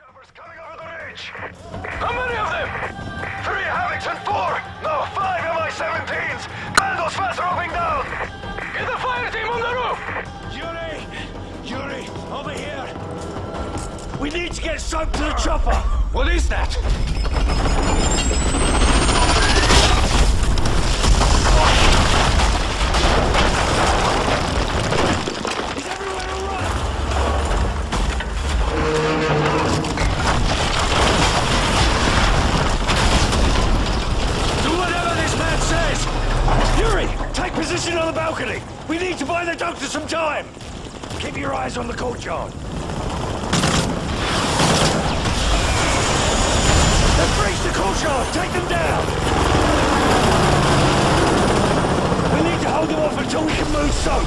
choppers coming over the ridge! How many of them? 3 Havocs and 4! No, 5 Mi-17s! Vandals fast roping down! Get the fire team on the roof! Yuri, over here! We need to get Soap to the chopper! What is that? Position on the balcony! We need to buy the doctor some time! Keep your eyes on the courtyard. They've breached the courtyard! Take them down! We need to hold them off until we can move Soap!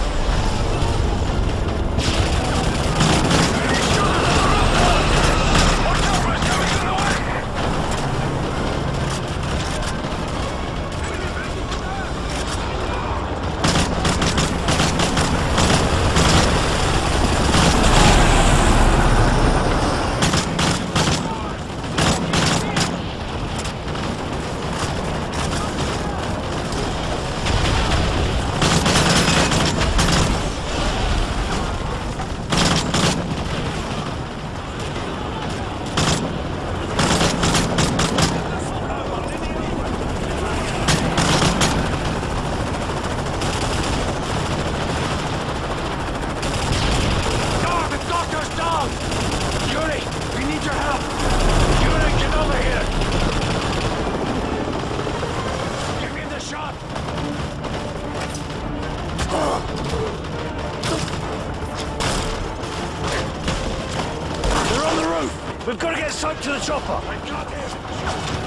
We've got to get Soap to the chopper! I got him!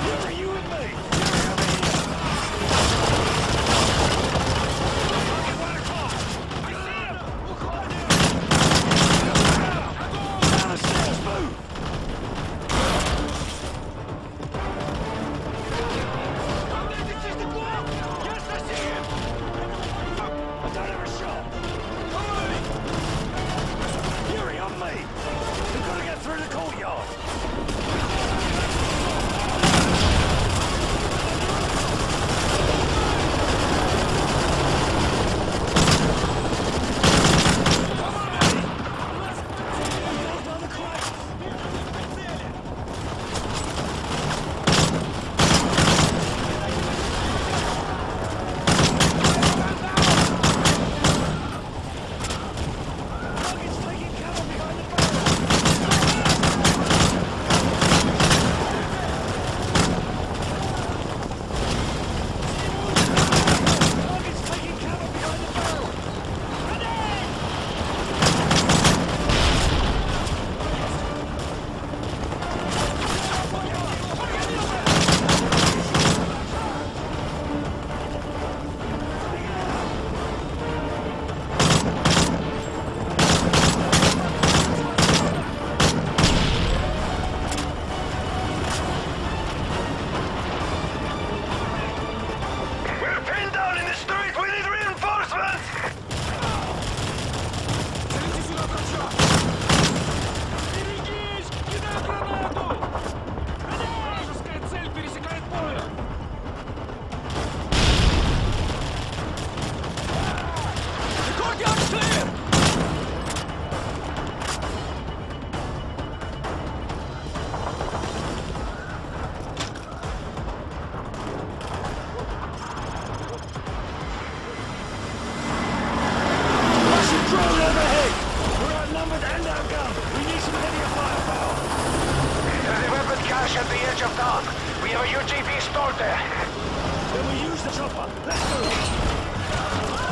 Yuri, you and me! Down the stairs, move! Yes, I see him! I don't have a shot! Yuri, on me! We've got to get through the courtyard!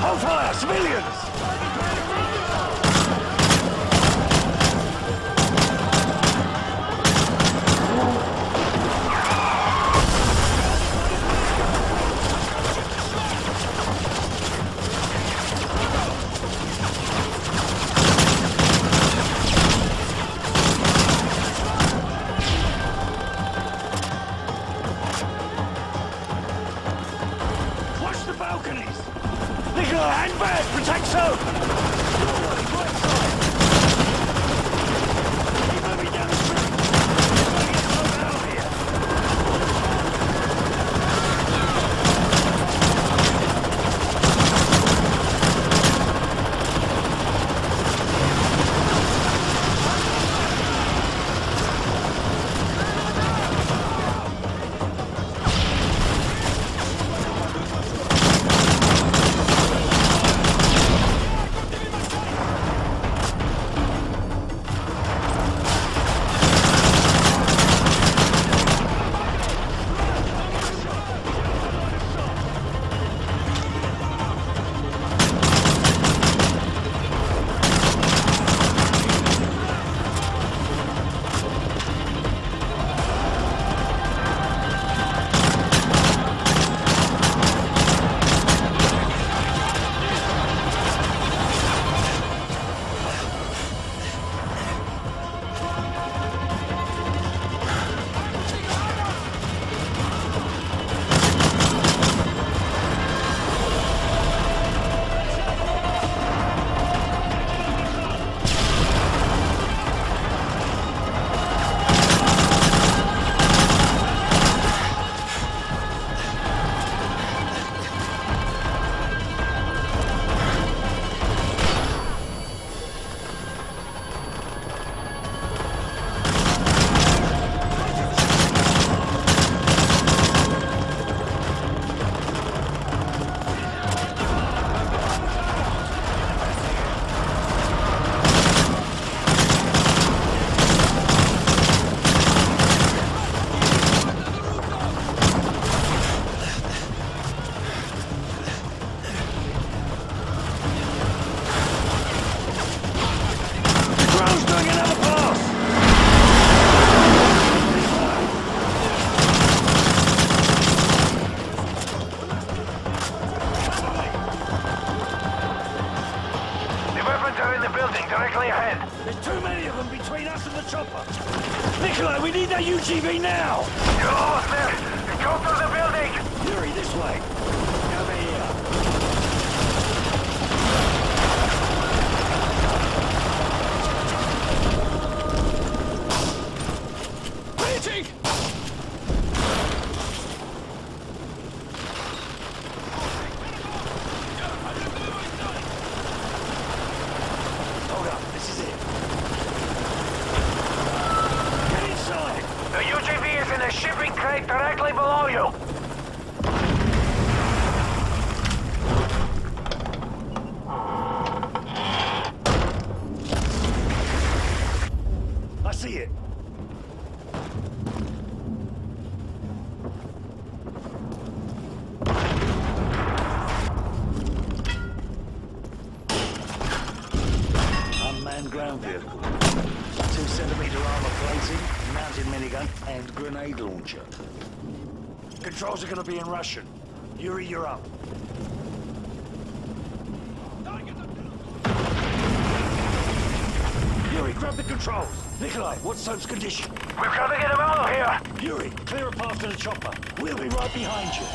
Hold fire! Civilians! Watch the balconies! Nikolai, hang back! Protect Soap! Keep moving down the street! directly ahead. There's too many of them between us and the chopper. Nikolai, we need that UGV now! You're almost there! Go through the building! Yuri, this way! Over here! Controls are going to be in Russian. Yuri, you're up. Yuri, grab the controls. Nikolai, what's Soap's condition? We've got to get him out of here. Yuri, clear a path to the chopper. We'll be right behind you.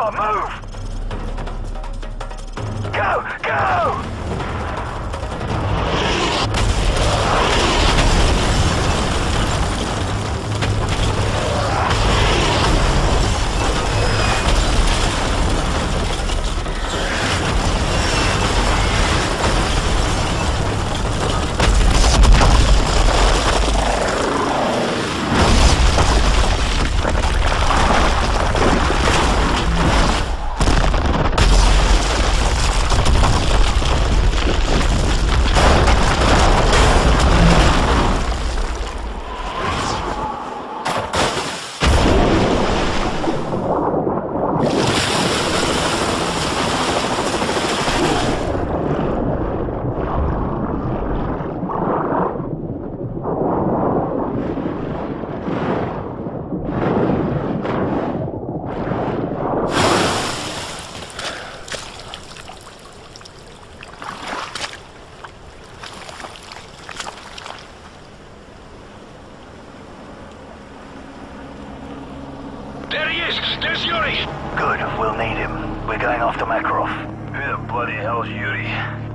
chopper, move! Go, go! There's Yuri! Good, we'll need him. We're going after Makarov. Who the bloody hell's Yuri?